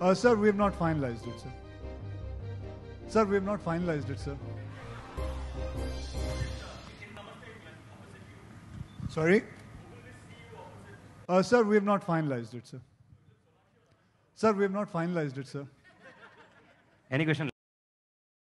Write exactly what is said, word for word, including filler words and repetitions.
Uh, sir, we have not finalized it, sir. Sir, we have not finalized it, sir. Sorry? Uh, sir, we have not finalized it, sir. Sir, we have not finalized it, sir. Any questions?